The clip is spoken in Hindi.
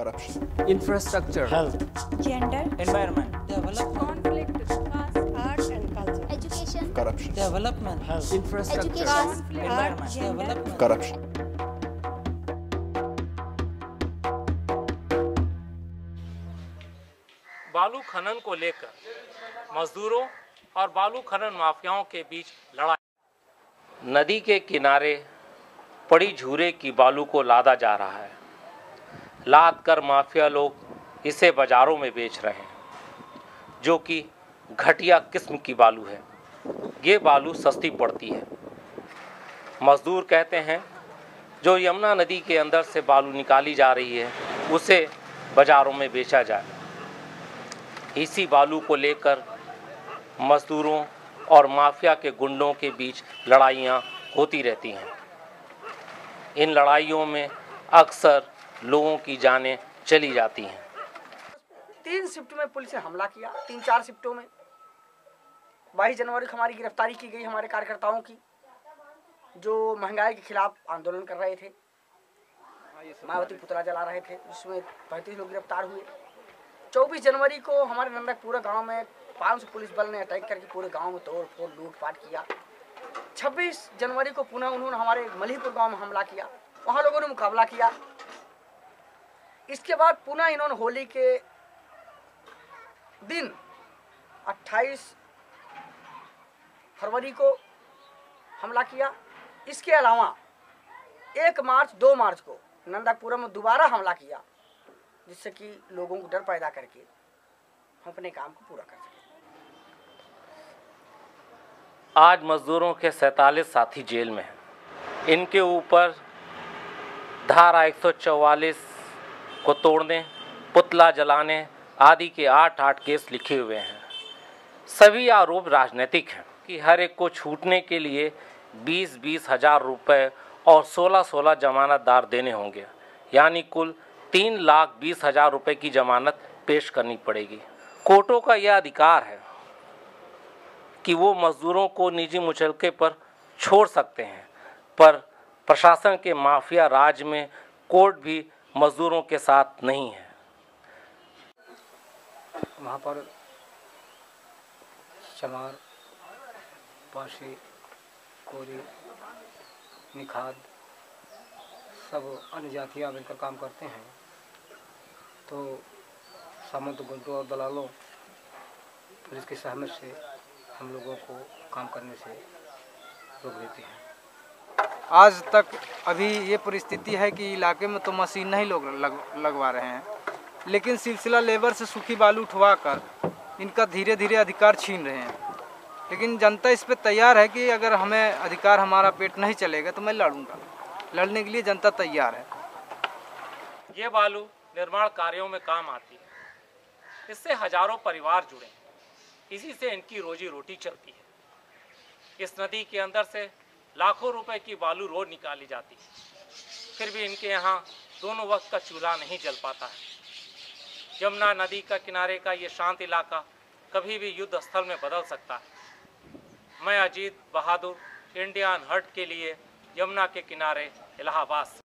corruption, infrastructure, health, gender, environment, development, conflict, class, arts and culture, education, corruption, development, health, infrastructure, education, conflict, arts, development, corruption. बालू खनन को लेकर मजदूरों और बालू खनन माफियाओं के बीच लड़ाई। नदी के किनारे पड़ी झूरे की बालू को लादा जा रहा है। लाद कर माफिया लोग इसे बाज़ारों में बेच रहे हैं, जो कि घटिया किस्म की बालू है। ये बालू सस्ती पड़ती है। मजदूर कहते हैं जो यमुना नदी के अंदर से बालू निकाली जा रही है उसे बाज़ारों में बेचा जाए। इसी बालू को लेकर मजदूरों और माफिया के गुंडों के बीच लड़ाइयाँ होती रहती हैं। इन लड़ाइयों में अक्सर लोगों की जानें चली जाती हैं। 3 शिफ्ट में पुलिस ने हमला किया, 3-4 शिफ्टों में। 22 जनवरी को हमारी गिरफ्तारी की गई, हमारे कार्यकर्ताओं की, जो महंगाई के खिलाफ आंदोलन कर रहे थे, मायावती पुतला जला रहे थे, उसमें 35 लोग गिरफ्तार हुए। 24 जनवरी को हमारे नंदकपुरा गांव में 500 पुलिस बल ने अटैक करके पूरे गांव में तोड़ फोड़ लूटपाट किया। 26 जनवरी को पुनः उन्होंने हमारे मलिहपुर गांव में हमला किया, वहां लोगों ने मुकाबला किया। इसके बाद पुनः इन्होंने होली के दिन 28 फरवरी को हमला किया। इसके अलावा 1 मार्च 2 मार्च को नंदकपुरा में दोबारा हमला किया, जिससे कि लोगों को डर पैदा करके हम अपने काम को पूरा कर सकें। आज मजदूरों के 47 साथी जेल में हैं। इनके ऊपर धारा 144 को तोड़ने, पुतला जलाने आदि के 8-8 केस लिखे हुए हैं। सभी आरोप राजनीतिक हैं कि हर एक को छूटने के लिए 20-20 हज़ार रुपये और 16-16 जमानतदार देने होंगे, यानी कुल 3,20,000 रुपये की जमानत पेश करनी पड़ेगी। कोर्टों का यह अधिकार है कि वो मजदूरों को निजी मुचलके पर छोड़ सकते हैं, पर प्रशासन के माफिया राज में कोर्ट भी मजदूरों के साथ नहीं है। वहाँ पर चमार, पाशी, कोरी, निखाद, सब अन्य जातियाँ मिलकर काम करते हैं। तो सामंत गुंडों और दलालों, पुलिस की सहमत से हम लोगों को काम करने से रोक देते हैं। आज तक अभी ये परिस्थिति है कि इलाके में तो मशीन नहीं लोग लगवा रहे हैं, लेकिन सिलसिला लेबर से सूखी बालू उठवा कर इनका धीरे धीरे अधिकार छीन रहे हैं। लेकिन जनता इस पर तैयार है कि अगर हमें अधिकार, हमारा पेट नहीं चलेगा तो मैं लड़ूंगा। लड़ने के लिए जनता तैयार है। ये बालू निर्माण कार्यों में काम आती है, इससे हजारों परिवार जुड़े हैं, इसी से इनकी रोजी रोटी चलती है। इस नदी के अंदर से लाखों रुपए की बालू रोज निकाली जाती है, फिर भी इनके यहाँ दोनों वक्त का चूल्हा नहीं जल पाता है। यमुना नदी का किनारे का ये शांत इलाका कभी भी युद्ध स्थल में बदल सकता है। मैं अजीत बहादुर, इंडियन हर्ट के लिए, यमुना के किनारे, इलाहाबाद।